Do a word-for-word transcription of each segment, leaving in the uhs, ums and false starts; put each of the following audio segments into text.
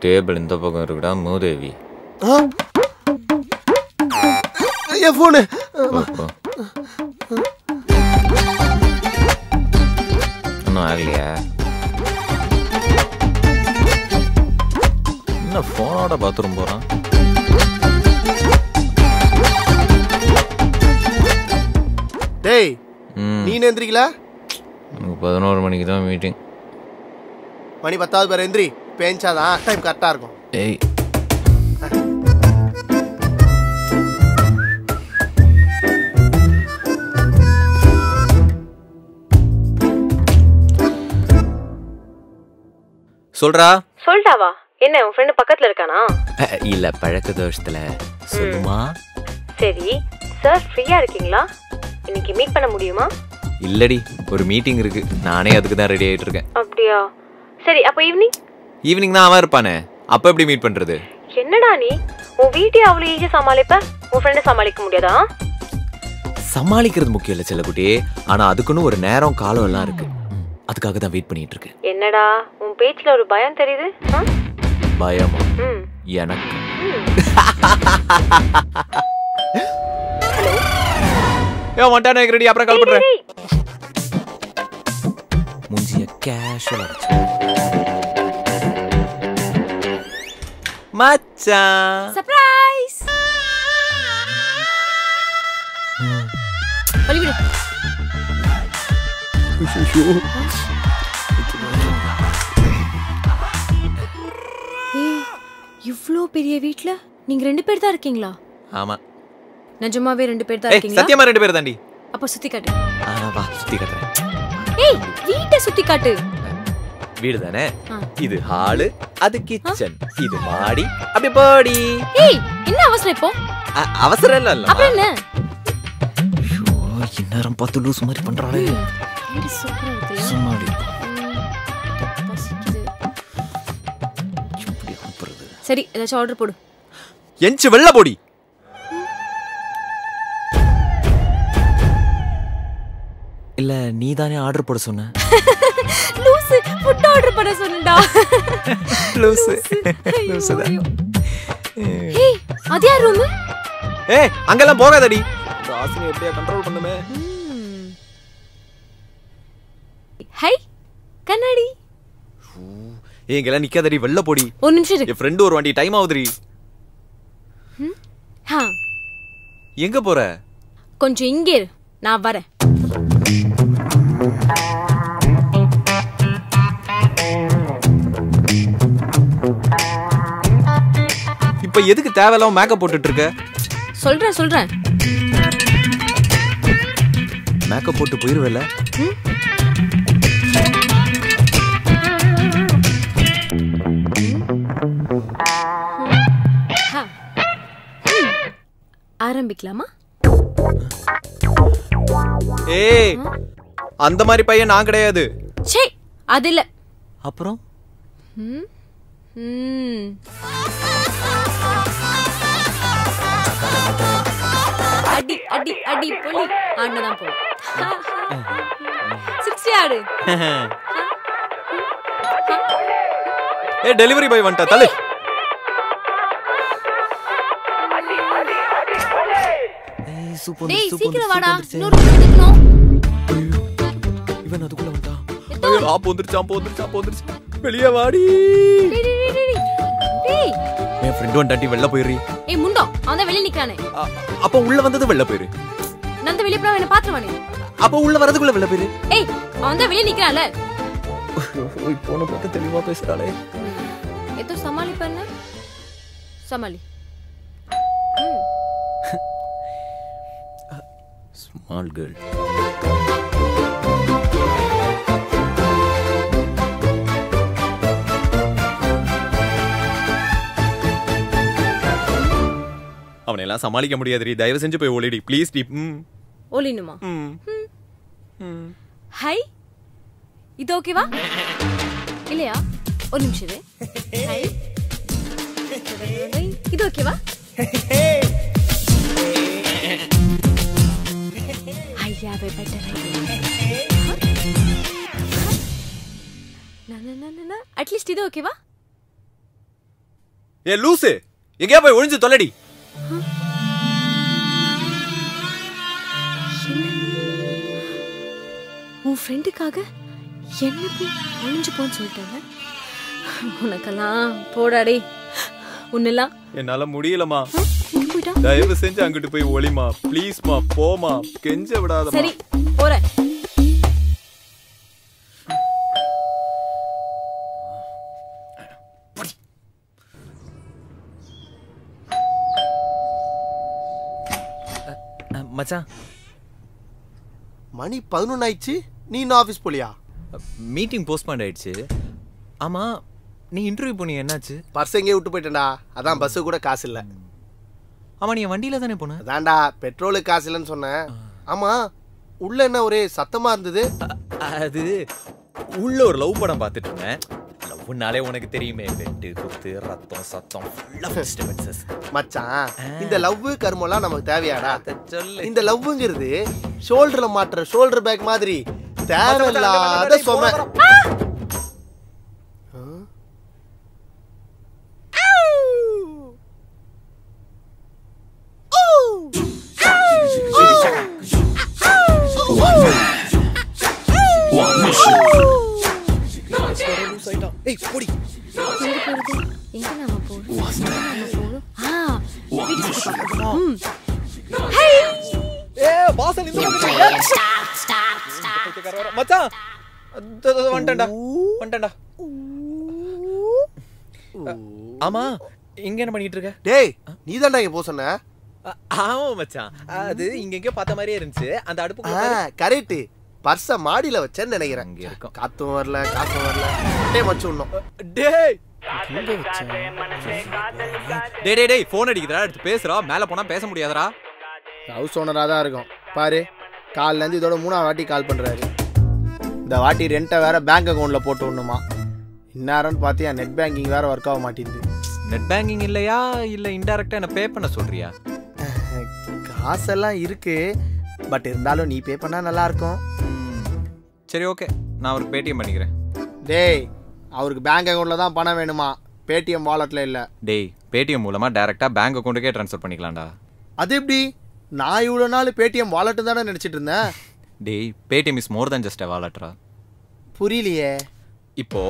Table in the pocket, Mudevi. Oh, your phone. No, yeah. No phone out of bathroom. Hey, Nina and Rigla? Padano money meeting. Money Patal Berendri. पेंचा था time करता रखो। ए सोल्डरा। सोल्डा वा। इन्हें उन friend पकड़ लड़का ना। इल्ला पढ़क दोस्त ले। सुधमा। सरी, सर फ्री यार किंगला। इन्हें की मीट पना मुड़ियो माँ? इल्लड़ी, एक मीटिंग रख। नाने याद करना रेडी आइट रखे। अब दिया। सरी, आप इवनिंग? ஈவினிங் தான் அவர் பானே அப்ப எப்படி மீட் பண்றது என்னடா நீ உன் வீட்டை அவளோ ஈஸியா சமாளிப்ப உன் ஃப்ரெண்ட சமாளிக்க முடியாதா சமாளிக்கிறது முக்கியம் இல்ல செல்லகுட்டி ஆனா அதுக்குன்னு ஒரு நேரம் காலம் எல்லாம் இருக்கு அதுக்காக தான் வெயிட் பண்ணிட்டு இருக்கேன் என்னடா உன் பேச்சல ஒரு பயம் தெரியுது பயமா எனக்கு ஏ மாட்டானே ரெடி அப்புறம் கால் பண்றேன் முஞ்சிய கேஷுவலா இருக்கு Macha surprise Oli bro Shushu Hey you flow periya veetla neenga rendu per da irkingla Ama najamave rendu per da irkingla Hey satyama rendu per daandi appo sutti kaatu Ah va sutti kaatren Hey veeta sutti kaatu வீடு தானே இது hall அது kitchen இது மாடி அப்படி பாடி ஏய் என்ன அவசரம் இப்போ அவசரம் இல்ல இல்ல அப்ப என்ன ஐயோ இன்னரம் பத்து லூஸ் மாதிரி பண்றானே இது சூப்பரா இருக்கு சும்மாடி பசிக்குது இப்படி கூப்பிடுது சரி ஏதாவது ஆர்டர் போடு எஞ்சி வெள்ள போடி இல்ல நீ தானே ஆர்டர் போட சொன்ன லூசு ஃபுட் ஆர்டர் பண்ண சொன்னடா லூசு லூசுடா ஹே அதே ரூம் ஏய் அங்கலாம் போகாதடி ராசினி எப்படியா கண்ட்ரோல் பண்ணுமே ஹே கன்னடி ஏய் இங்கலாம் நிக்காதடி வெள்ள போடி ஒரு நிமிஷம் இரு என் ஃப்ரெண்ட் ஒரு வாண்டி டைம் ஆவுதுடி ஹ்ம் ஹா எங்க போற கொஞ்சம் இங்க இரு நான் வரேன் இப்ப எதுக்கு தேவலாம் மேக்கப் போட்டுட்டு இருக்க சொல்றேன் சொல்றேன் மேக்கப் போட்டு போயிரவேல ஆரம்பிக்கலாமா ஏய் அந்த மாதிரி பையன் நான் கிடையாது சே அது இல்ல அப்புறம் ம் ம் அடி அடி அடி புலி ஆண்டா போ சிக்ஸ்டி ஆடு ஏ டெலிவரி பாய் வந்தா தலை ஏய் சூப்பர் சூப்பர் சீக்கிர வாடா நூறு நிக்கணும் இவன் அதுக்குள்ள வந்தா ஏய் ஆ போந்துச்சா போந்துச்சா போந்துச்சா வெளிய வாடி டேய் என் friend வந்தாட்டி வெள்ள போயிரு ஏய் முண்டோ அவன் வெளிய நிக்கானே அப்ப உள்ள வந்தது வெள்ள போயிரு நான் அந்த வெளிய போறவ என்ன பாத்துறவானே அப்ப உள்ள வரதுக்குள்ள வெள்ள போயிரு ஏய் அவன் வெளிய நிக்கறானே ஓய் போன பத்த தெளிவா பேசுறானே ஏதோ சமாளி பண்ண சமாளி ஸ்மால் girl அவனெல்லாம் சமாளிக்க முடியாதுடி தயவு செஞ்சு போய் ஓடிடி ப்ளீஸ் டி ओलिनुमा हाय इतो केवा इलेया ओनिमिषवे हाय इतो केवा अय्या बे बेटर है ना ना ना ना ना एटलीस्ट इतो केवा ये लूसे ये क्या भाई ओनिंजु तोलेडी உன் ஃப்ரெண்டுக்காக என்ன போய் ஒளிஞ்சு போன்னு சொல்லிட்டாங்க உனக்கெல்லாம் போடாடி உன்னெல்லாம் என்னால முடியலமா தயவு செஞ்சு அங்கிட்டு போய் ஒளிமா ப்ளீஸ்மா போமா கெஞ்ச விடாதமா சரி போறேன் மச்சான் மணி பதினொன்று ஆயிச்சு நீ இன்ன ஆபீஸ் போலியா மீட்டிங் போஸ்ட்போன் ஆயிடுச்சு ஆமா நீ இன்டர்வியூ போனீ என்னாச்சு பர்ஸ் எங்கே விட்டு போயிட்டடா அதான் பஸ் கூட காசு இல்ல ஆமா நீ வண்டியில தானே போன அதான்டா பெட்ரோல் காசு இல்லன்னு சொன்னே ஆமா உள்ள என்ன ஒரே சத்தமா இருந்தது அது உள்ள ஒரு லவ் படம் பார்த்துட்டு இருந்தேன் லவ்னாலே உனக்கு தெரியுமே வெட்டு குத்து ரத்தம் சத்தம் ஃபுல்லா டிஸ்டர்பன்சஸ் மச்சான் இந்த லவ் கர்மலாம் நமக்கு தேவையாடா சொல்ல இந்த லவ்ங்கிறது ஷோல்டர்ல மாட்டற ஷோல்டர் பேக் மாதிரி தேவலாத சொம ஏய் போடி எங்க நாம போறோம் வாஸ்தா நாம போறோம் ஆ வீட்டுக்கு போறோம் ஹே ஏ பாஸ் நின்னு வந்து ஸ்டாப் ஸ்டாப் ஸ்டாப் மச்சான் வந்துடடா வந்துடடா ஆமா இங்க என்ன பண்ணிட்டு இருக்க டேய் நீ தான்டா இங்க போ சொன்ன ஆமா மச்சான் அது இங்க எங்க பார்த்த மாதிரியே இருந்துச்சு அந்த அடுப்புக்குள்ள கரெக்ட் பர்ச மாடில வச்சேன்னு நினைக்கிறேன் அங்க இருக்கும் காத்தும் வரல காத்தும் வரல டேய் மச்சி உண்ணோம் டேய் டேய் டேய் டேய் போன் அடிக்குதுடா எடுத்து பேசுறா மேலே போனா பேச முடியாதடா ஹவுஸ் ஓனரா தான் இருக்கும் பாரு கால்ல இருந்து இதோட மூணாவது வாட்டி கால் பண்றாரு இந்த வாட்டி ரெண்ட வேற பேங்க் அக்கவுண்ட்ல போட்டு உண்ணுமா இன்னாரன்னு பாத்தியா நெட் பேங்கிங் வேற வர்க் ஆக மாட்டீது நெட் பேங்கிங் இல்லையா இல்ல இன்டைரக்ட்டா என்ன பே பண்ண சொல்றியா காசெல்லாம் இருக்கு பட் இருந்தாலும் நீ பே பண்ணா நல்லா இருக்கும் சரி ஓகே நான் அவருக்கு Paytm பண்ணிக்கிறேன் டேய் அவருக்கு பேங்க் அக்கவுண்ட்ல தான் பணம் வேணுமா Paytm வாலெட்ல இல்ல டேய் Paytm மூலமா டைரக்டா பேங்க் அக்கவுண்ட்க்கே ட்ரான்ஸ்ஃபர் பண்ணிக்கலாம்டா அது எப்படி நான் இவ்வளவு நாள் Paytm வாலெட் தான நினைச்சிட்டு இருந்தேன் டேய் Paytm is more than just a walletரா புரியலையே இப்போ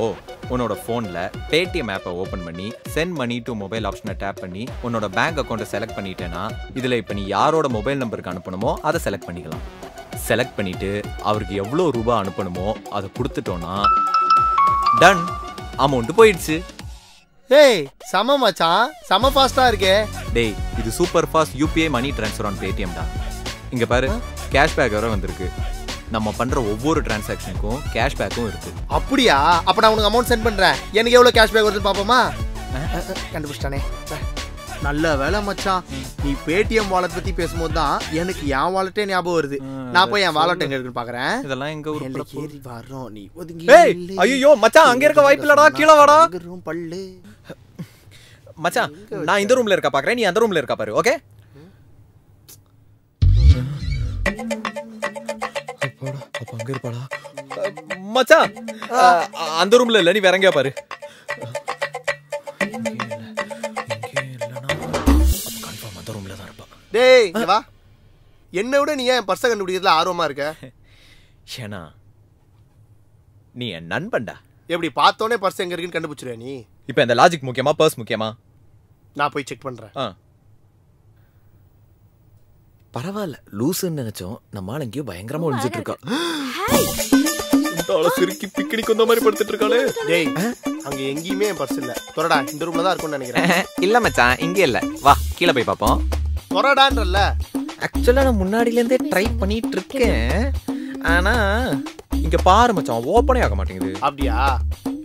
உன்னோட போன்ல Paytm ஆப்பை ஓபன் பண்ணி சென்ட் மணி டு மொபைல் ஆப்ஷனை டாப் பண்ணி உன்னோட பேங்க் அக்கவுண்ட செலக்ட் பண்ணிட்டேனா இதுல இப்போ நீ யாரோட மொபைல் நம்பருக்கு அனுப்பணுமோ அதை செலக்ட் பண்ணிக்கலாம் செலக்ட் பண்ணிட்டு அவருக்கு எவ்வளவு ரூபாய் அனுப்பணுமோ அதை கொடுத்துட்டோனா டன் அமௌண்ட் போயிடுச்சு ஏய் சம மச்சான் சம ஃபாஸ்டா இருக்கே டேய் இது super fast UPI money transfer on Paytm டா இங்க பாரு கேஷ் பேக் வர வந்திருக்கு நம்ம பண்ற ஒவ்வொரு ட்ரான்சாக்ஷனுக்கும் கேஷ் பேக்கும் இருக்கு அப்படியா அப்ப நான் உங்களுக்கு அமௌண்ட் சென்ட் பண்றேன் எனக்கு எவ்வளவு கேஷ் பேக் வருதுன்னு பாப்போமா கண்டுபிடிச்சானே நல்ல வேளை மச்சான் நீ Paytm வாலெட் பத்தி பேசும்போது தான் எனக்கு என் வாலெட்டே ஞாபகம் வருது நான் போய் என் வாலெட் எங்க இருக்குன்னு பாக்குறேன் இதெல்லாம் எங்க ஊர்ல ஏறி வரோம் நீ ஒதுங்கி ஏய் ஐயோ மச்சான் அங்க இருக்க வாய்ப்பு இல்லடா கீழ வாடா ரூம் பள்ளு மச்சான் நான் இந்த ரூம்ல இருக்க பாக்குறேன் நீ அந்த ரூம்ல இருக்க பாரு ஓகே அங்க இருப்பாடா மச்சான் அந்த ரூம்ல இல்ல நீ வேற எங்க பாரு இங்க இல்லனா கன்ஃபார்ம் அந்த ரூம்ல தான் இருப்பா டேய் இங்க வா என்ன விட நீ ஏன் பர்ஸ் கண்டுபிடிக்கிறதுல ஆர்வமா இருக்க ஏனா நீ என் நண்பன்டா எப்படி பார்த்தோனே பர்ஸ் எங்க இருக்குன்னு கண்டுபிடிச்சற நீ இப்போ இந்த லாஜிக் முக்கியமா பர்ஸ் முக்கியமா நான் போய் செக் பண்றேன் பரவாயில்ல லூசுன்னு நினைச்சோம் நம்ம ஆள் எங்கேயோ பயங்கரமா ஒளிஞ்சிட்டு இருக்கா சிரிக்கி பிக்னிக் வந்த மாதிரி படுத்துட்டு இருக்காளே டேய் அங்க எங்கேயுமே பர்ஸ் இல்ல தரடா இந்த ரூம்ல தான் இருக்கும்னு நினைக்கிறேன் இல்ல மச்சான் இங்க இல்ல வா கீழ போய் பாப்போம் தரடான்றல்ல ஆக்சுவலா நான் முன்னாடில இருந்தே ட்ரை பண்ணிட்டு இருக்கேன் ஆனா இங்க பாரு மச்சான் ஓபனே ஆக மாட்டேங்குது அப்படியே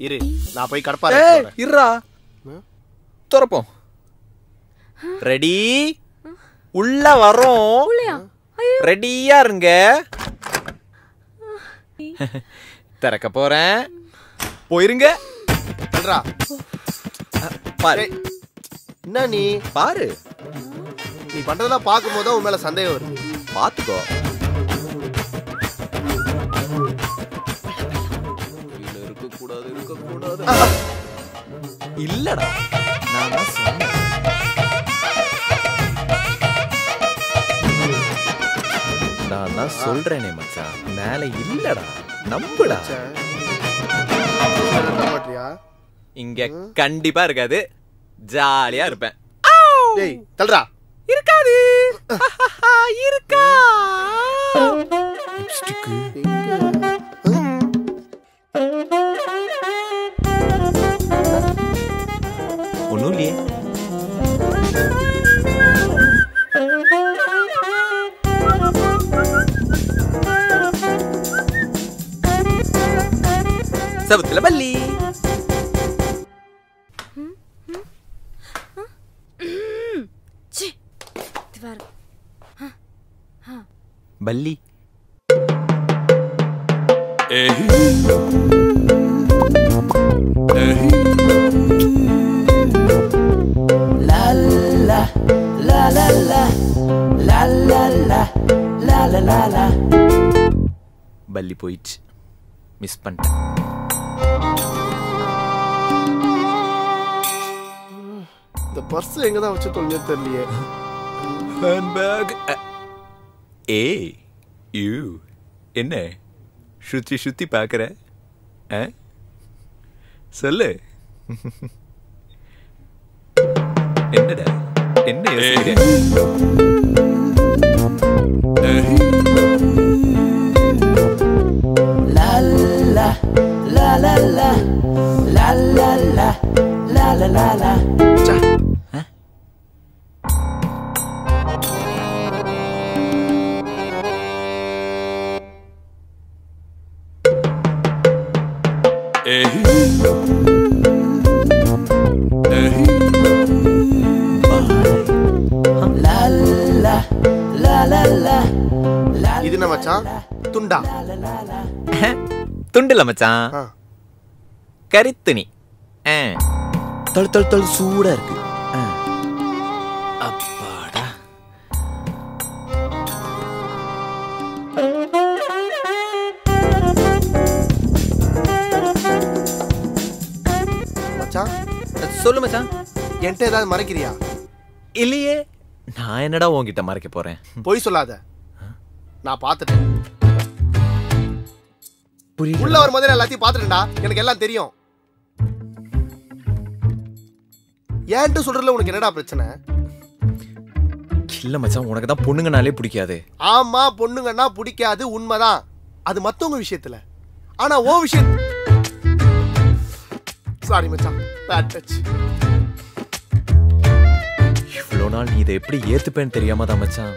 இரு நான் போய் கடப்பாறே இருடா தரப்போம் ரெடி உள்ள வரோம் ரெடியா இருங்க. திறக்க போறேன். போயிருங்க. சொல்றா. பாரு. என்ன நீ பாரு. நீ பண்றதெல்லாம் பாக்கும்போது உன் மேல சந்தேகம் வருது. பாத்துக்கோ. இல்லடா நான் தான் சொன்னேன். நான் தான் சொல்றேனே மச்சான், மேல இல்லடா நம்புடா. இங்க கண்டிப்பா இருக்காது, ஜாலியா இருப்பேன். டேய் தள்ளுடா. இருக்காது இருக்கா लिए सब बल्ली बल्ली பல்லி போயிச்சு, மிஸ் பண்ணிட்டேன். இந்த பர்ஸ் எங்க தான் வச்சு தொலைஞ்சது தெரியலையே. Hand bag. ஏ யூ என்ன சுத்தி சுத்தி பார்க்குற? சொல்லு என்னடா என்ன இது என்ன மச்சான்? துண்டா? துண்டுல மச்சான், கரித்துணி. தொல் தொல் தொல் சூடா இருக்கு. அப்பாடா மச்சான் சொல்லு மச்சான், என்கிட்ட ஏதாவது மறைக்கிறியா? இல்லையே. நான் என்னடா உன்கிட்ட மறைக்க போறேன்? போய் சொல்லாத, நான் பாத்துட்டேன். உள்ள ஒரு முதல்ல எல்லாத்தையும் பாத்துட்டேன்டா, எனக்கு எல்லாம் தெரியும். ஏன்ட்டு சொல்றதுல உனக்கு என்னடா பிரச்சனை? இல்ல மச்சான், உனக்கு தான் பொண்ணுங்கனாலே பிடிக்காது. ஆமா, பொண்ணுங்கன்னா பிடிக்காது, உண்மைதான். அது மத்தவங்க விஷயத்துல. ஆனா ஓ விஷயம் சாரி மச்சான், பேட் டச். இவ்வளோ நாள் நீ இதை எப்படி ஏத்துப்பேன்னு தெரியாம தான் மச்சான்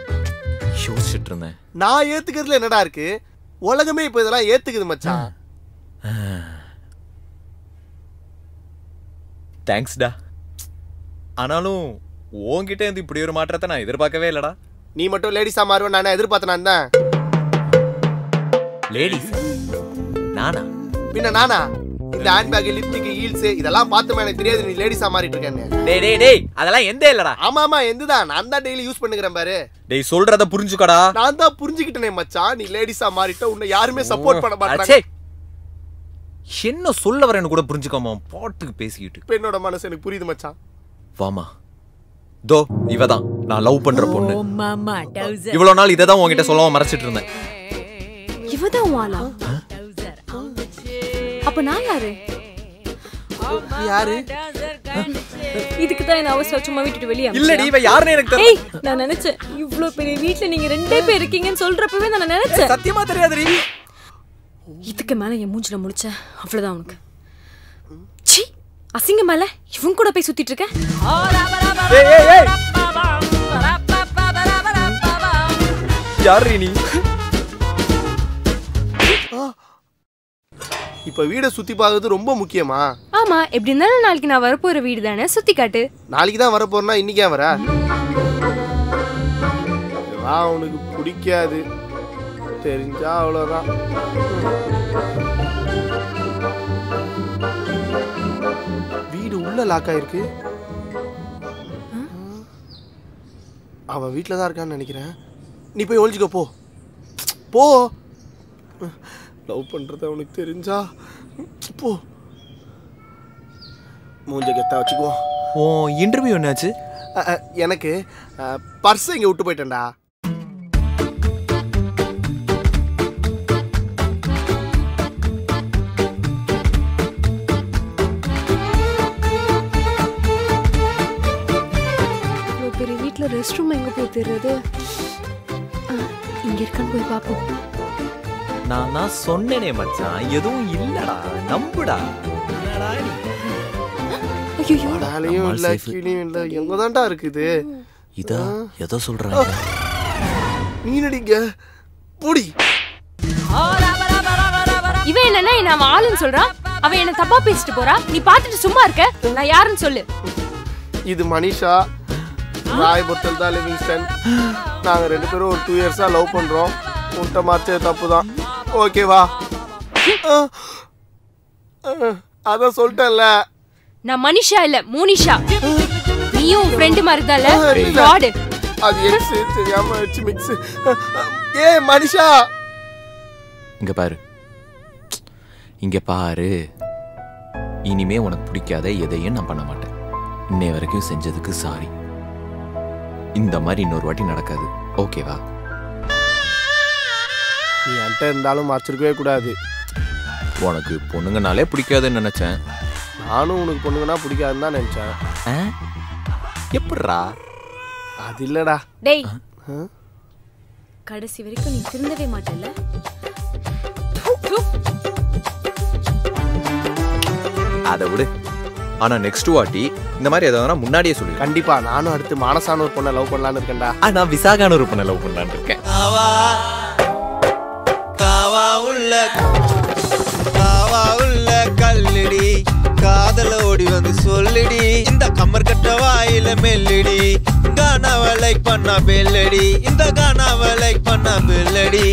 யோசிச்சுட்டு இருந்தேன். நான் ஏத்துக்கிறதுல என்னடா இருக்கு? உலகமே இப்போ இதெல்லாம் ஏத்துக்குது மச்சான். தேங்க்ஸ்டா. ஆனாலும் உன்கிட்ட இருந்து இப்படி ஒரு மாற்றத்தை நான் எதிர்பார்க்கவே இல்லடா. நீ மட்டும் லேடிஸா மாறுவேன் நானே எதிர்பார்த்தேன். நான் தான் லேடிஸ் நானா? பின்ன நானா? இந்த ஹேண்ட்பேக், லிப்ஸ்டிக், ஹீல்ஸ் இதெல்லாம் பார்த்துமே எனக்கு தெரியாது நீ லேடிஸா மாறிட்டு இருக்கேன்னு. டேய் டேய் டேய், அதெல்லாம் எந்த இல்லடா. ஆமா ஆமா எந்ததான், நான் தான் டெய்லி யூஸ் பண்ணிக்கிறேன் பாரு. டேய் சொல்றத புரிஞ்சுக்கடா. நான் தான் புரிஞ்சிக்கிட்டேனே மச்சான், நீ லேடிஸா மாறிட்ட, உன்னை யாருமே சப்போர்ட் பண்ண மாட்டாங்க. என்ன சொல்ல வரேன்னு கூட புரிஞ்சுக்காம பாட்டுக்கு பேசிக்கிட்டு. பெண்ணோட மனசு எனக்கு புரியுது மச்சான். வாமா தோ, இவதான் நான் லவ் பண்ற பொண்ணு. இவ்வளவு நாள் இதை தான் உன்கிட்ட சொல்லாம மறைச்சிட்டு இருந்தேன். இவதான் வாளா? அப்ப நான் யாரு? யாரு? இதுக்கு தான் நான் அவசர சும்மா விட்டுட்டு வெளிய வந்தேன். இல்லடி இவ யாருன்னு எனக்கு தெரியல. ஏய் நான் நினைச்சேன் இவ்ளோ பெரிய வீட்ல நீங்க ரெண்டே பேர் இருக்கீங்கன்னு சொல்றப்பவே நான் நினைச்சேன். சத்தியமா தெரியாதுடி. இதுக்கு மேல என் மூஞ்சில முடிச்ச அவ்வளவுதான் உனக்கு. சீ அசிங்க மேல இவன் கூட போய் சுத்திட்டு இருக்க. ஏய் ஏய் ஏய் யாரு நீ? இப்ப வீட சுத்தி பாக்குறது ரொம்ப முக்கியமா? ஆமா, எப்படி இருந்தாலும் நாளைக்கு நான் வரப்போற வீடு தானே, சுத்தி காட்டு. நாளைக்கு தான் வரப்போறேன்னா இன்னைக்கே வர? அதெல்லாம் அவனுக்கு பிடிக்காது, தெரிஞ்சா அவ்வளோதான். வீடு உள்ள லாக் ஆயிருக்கு, அவன் வீட்டில் தான் இருக்கான்னு நினைக்கிறேன். நீ போய் ஒழிச்சுக்க போ போ, லவ் பண்ணுறது அவனுக்கு தெரிஞ்சா போ, மூஞ்ச கெத்தா வச்சுக்கோ. ஓ இன்டர்வியூ என்னாச்சு? எனக்கு பர்ஸை இங்கே விட்டு போயிட்டேன்டா. பெரிய வீட்டில் ரெஸ்ட் ரூம் எங்கே போய் தெரியுது? இங்கே இருக்கான்னு போய் பார்ப்போம். நான் நான் சொன்னேனே மச்சான், எதுவும் இல்லடா, நம்புடா. அடாலையும் இல்ல கீழியும் இல்ல, எங்க தான்டா இருக்குது? இதா எதை சொல்றாங்க? நீனடிங்க போடி. இவன் என்னன்னா என்ன அவன் ஆளுன்னு சொல்றான், அவன் என்ன தப்பா பேசிட்டு போறா, நீ பாத்துட்டு சும்மா இருக்க, நான் யாருன்னு சொல்லு. இது மனிஷா, ராய் பொத்தல் தான் லிவிங்ஸ்டன். நாங்க ரெண்டு பேரும் ஒரு டூ இயர்ஸா லவ் பண்றோம். உன்ட்ட மாத்தே தப்பு தான், ஓகேவா? அதான் சொல்லிட்டேன்ல, நான் மனிஷா இல்ல மோனிஷா. நீயும் ஃப்ரெண்ட் மாதிரி தான்ல, ஃப்ராட். அது எக்ஸ் தெரியாம வெச்சு மிக்ஸ். ஏய் மனிஷா, இங்க பாரு, இங்க பாரு, இனிமே உனக்கு பிடிக்காத எதையும் நான் பண்ண மாட்டேன். இன்னை வரைக்கும் செஞ்சதுக்கு சாரி. இந்த மாதிரி இன்னொரு வாட்டி நடக்காது, ஓகேவா? நீ என்கிட்ட இருந்தாலும் மறைச்சிருக்கவே கூடாது. உனக்கு பொண்ணுங்கனாலே பிடிக்காதுன்னு நினைச்சேன். நானும் உனக்கு பொண்ணுங்கன்னா பிடிக்காதுன்னு தான் நினைச்சேன். எப்படா? அது இல்லடா. டேய், கடைசி வரைக்கும் நீ திருந்தவே மாட்டல்ல. அதை விடு. ஆனா நெக்ஸ்ட் வாட்டி இந்த மாதிரி ஏதாவது முன்னாடியே சொல்லு. கண்டிப்பா. நானும் அடுத்து மானசான ஒரு பொண்ணை லவ் பண்ணலான்னு இருக்கேன்டா. ஆனா விசாகான ஒரு பொண்ணை லவ் பண்ணலான்னு இருக்கேன். காவா உள்ள காவா உள்ள கல்லடி காதல ஓடி வந்து சொல்லிடி, இந்த கம்மர் கட்ட வாயில மெல்லடி, கானாவை லைக் பண்ணா பெல்லடி, இந்த கானாவை லைக் பண்ணா பெல்லடி.